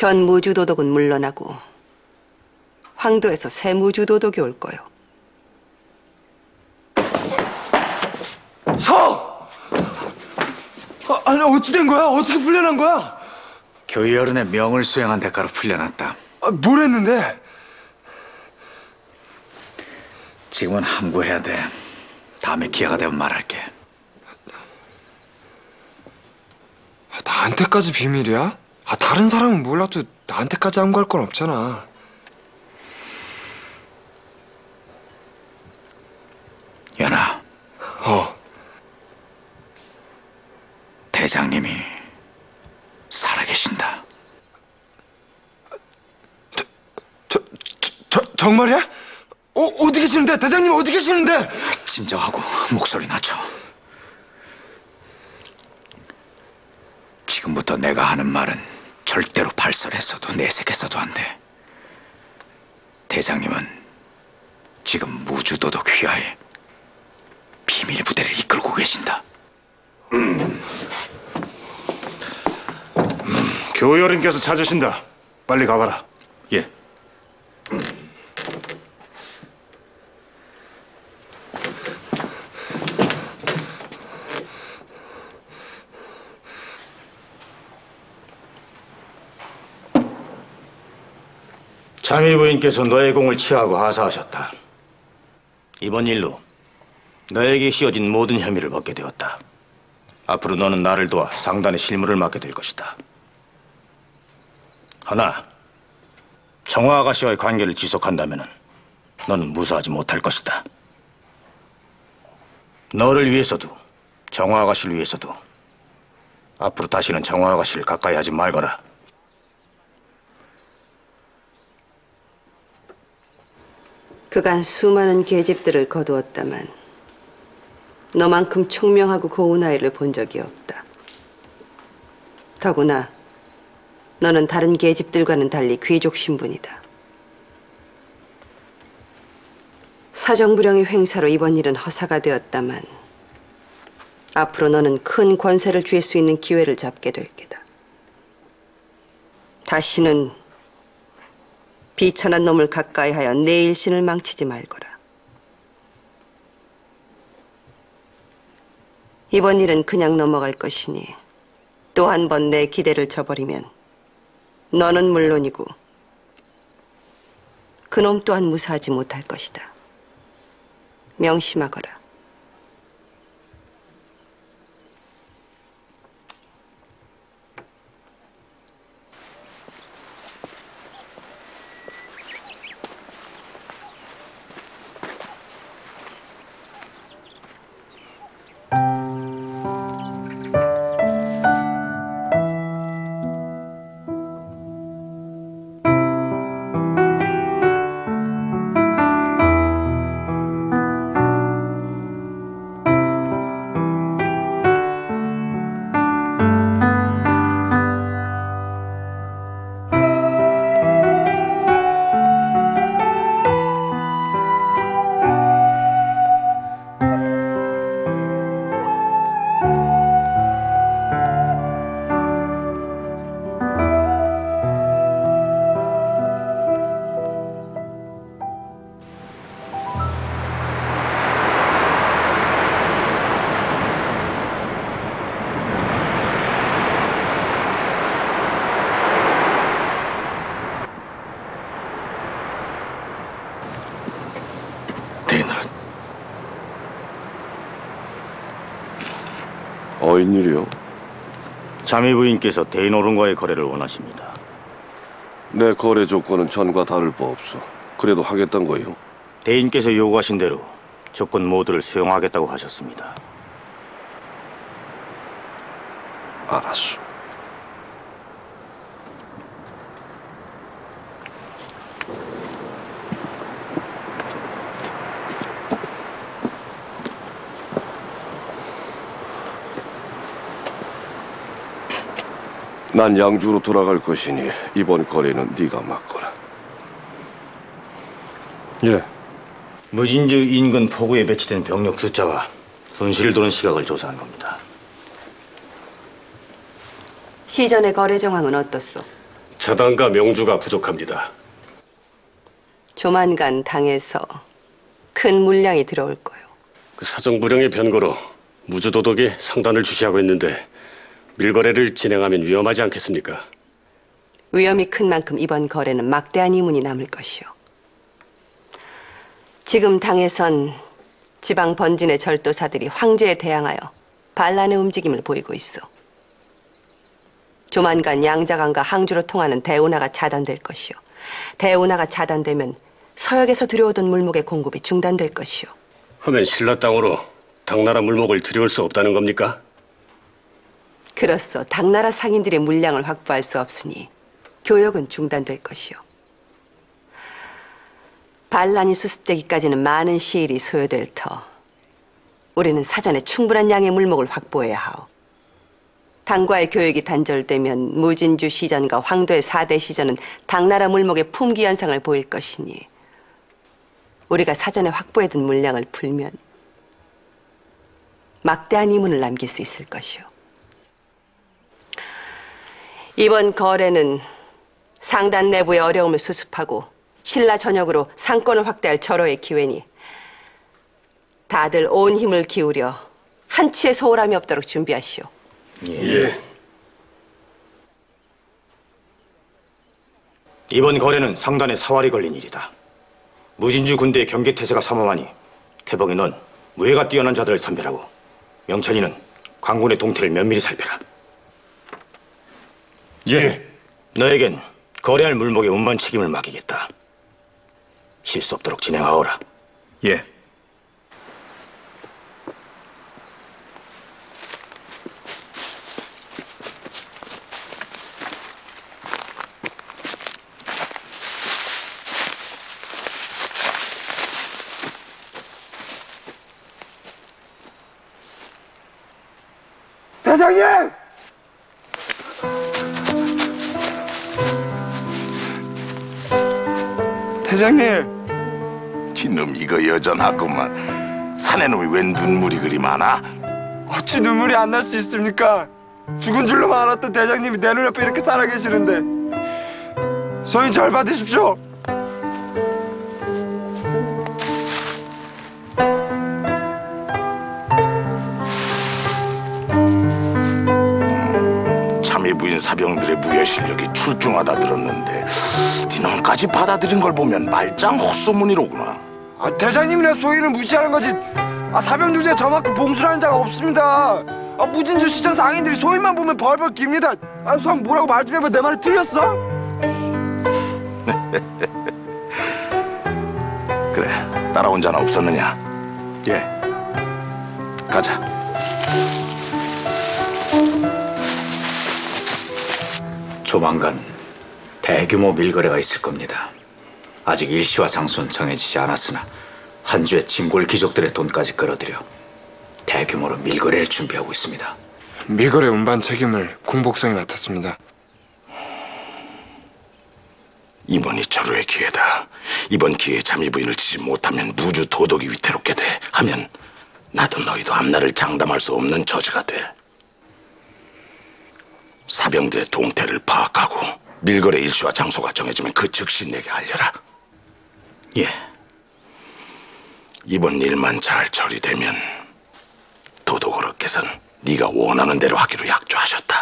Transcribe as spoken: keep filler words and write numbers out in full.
현 무주도독은 물러나고 황도에서 새 무주도독이 올 거요. 서! 아, 아니 어찌 된 거야? 어떻게 풀려난 거야? 교의 어른의 명을 수행한 대가로 풀려났다. 아, 뭘 했는데? 지금은 함구해야 돼. 다음에 기회가 되면 말할게. 나한테까지 비밀이야? 아, 다른 사람은 몰라도 나한테까지 함구할 건 없잖아. 연아. 어. 대장님이 살아계신다. 저, 저, 저, 저, 정말이야? 어, 어디 계시는데? 대장님 어디 계시는데? 진정하고 목소리 낮춰. 지금부터 내가 하는 말은 절대로 발설해서도 내색해서도 안 돼. 대장님은 지금 무주도독 휘하에 비밀 부대를 이끌고 계신다. 음. 음. 교의 어른께서 찾으신다. 빨리 가봐라. 예. 음. 장일 부인께서 너의 공을 치하고 하사하셨다. 이번 일로 너에게 씌워진 모든 혐의를 벗게 되었다. 앞으로 너는 나를 도와 상단의 실무를 맡게 될 것이다. 허나 정화 아가씨와의 관계를 지속한다면 너는 무사하지 못할 것이다. 너를 위해서도 정화 아가씨를 위해서도 앞으로 다시는 정화 아가씨를 가까이 하지 말거라. 그간 수많은 계집들을 거두었다만 너만큼 총명하고 고운 아이를 본 적이 없다. 더구나 너는 다른 계집들과는 달리 귀족 신분이다. 사정불량의 횡사로 이번 일은 허사가 되었다만 앞으로 너는 큰 권세를 쥘 수 있는 기회를 잡게 될 게다. 다시는 비천한 놈을 가까이하여 내 일신을 망치지 말거라. 이번 일은 그냥 넘어갈 것이니 또 한 번 내 기대를 저버리면 너는 물론이고 그놈 또한 무사하지 못할 것이다. 명심하거라. 웬일이요? 자미 부인께서 대인 어른과의 거래를 원하십니다. 내 거래 조건은 전과 다를 바 없소. 그래도 하겠단 거요? 대인께서 요구하신 대로 조건 모두를 수용하겠다고 하셨습니다. 알았소. 난 양주로 돌아갈 것이니 이번 거래는 네가 맡거라. 예. 무진주 인근 포구에 배치된 병력 숫자와 손실을 도는 시각을 조사한 겁니다. 시전의 거래 정황은 어떻소? 저당과 명주가 부족합니다. 조만간 당에서 큰 물량이 들어올 거요. 그 사정불량의 변고로 무주도독이 상단을 주시하고 있는데 밀거래를 진행하면 위험하지 않겠습니까? 위험이 큰 만큼 이번 거래는 막대한 이문이 남을 것이요. 지금 당에선 지방 번진의 절도사들이 황제에 대항하여 반란의 움직임을 보이고 있어. 조만간 양자간과 항주로 통하는 대운하가 차단될 것이요. 대운하가 차단되면 서역에서 들여오던 물목의 공급이 중단될 것이요. 하면 신라 땅으로 당나라 물목을 들여올 수 없다는 겁니까? 그렇소. 당나라 상인들의 물량을 확보할 수 없으니 교역은 중단될 것이요. 반란이 수습되기까지는 많은 시일이 소요될 터 우리는 사전에 충분한 양의 물목을 확보해야 하오. 당과의 교역이 단절되면 무진주 시전과 황도의 사대 시전은 당나라 물목의 품귀 현상을 보일 것이니 우리가 사전에 확보해둔 물량을 풀면 막대한 이문을 남길 수 있을 것이오. 이번 거래는 상단 내부의 어려움을 수습하고 신라 전역으로 상권을 확대할 절호의 기회니 다들 온 힘을 기울여 한치의 소홀함이 없도록 준비하시오. 예. 이번 거래는 상단에 사활이 걸린 일이다. 무진주 군대의 경계태세가 삼엄하니 태봉이 넌 무예가 뛰어난 자들을 선별하고 명천이는 관군의 동태를 면밀히 살펴라. 예. 너에겐 거래할 물목의 운반 책임을 맡기겠다. 실수 없도록 진행하오라. 예. 대장님! 대장님! 이놈 이거 여전하구만. 사내놈이 웬 눈물이 그리 많아? 어찌 눈물이 안 날 수 있습니까? 죽은 줄로만 알았던 대장님이 내 눈앞에 이렇게 살아계시는데. 소인 절 받으십시오. 부인 사병들의 무예 실력이 출중하다 들었는데 니놈까지 받아들인 걸 보면 말짱 헛소문이로구나. 아, 대장님이나 소인을 무시하는 거지. 아, 사병 주제에 저만큼 봉수라는 자가 없습니다. 아, 무진주 시장 상인들이 소인만 보면 벌벌 깁니다. 아, 소인 뭐라고 말 좀 해봐. 내 말이 틀렸어? 그래, 따라온 자는 없었느냐? 예. 가자. 조만간 대규모 밀거래가 있을 겁니다. 아직 일시와 장소는 정해지지 않았으나 한 주에 진골 귀족들의 돈까지 끌어들여 대규모로 밀거래를 준비하고 있습니다. 밀거래 운반 책임을 공복성이 맡았습니다. 이번이 절호의 기회다. 이번 기회에 잠이 부인을 치지 못하면 무주 도독이 위태롭게 돼. 하면 나도 너희도 앞날을 장담할 수 없는 처지가 돼. 사병들의 동태를 파악하고 밀거래 일시와 장소가 정해지면 그 즉시 내게 알려라. 예. 이번 일만 잘 처리되면 도독으로께서는 네가 원하는 대로 하기로 약조하셨다.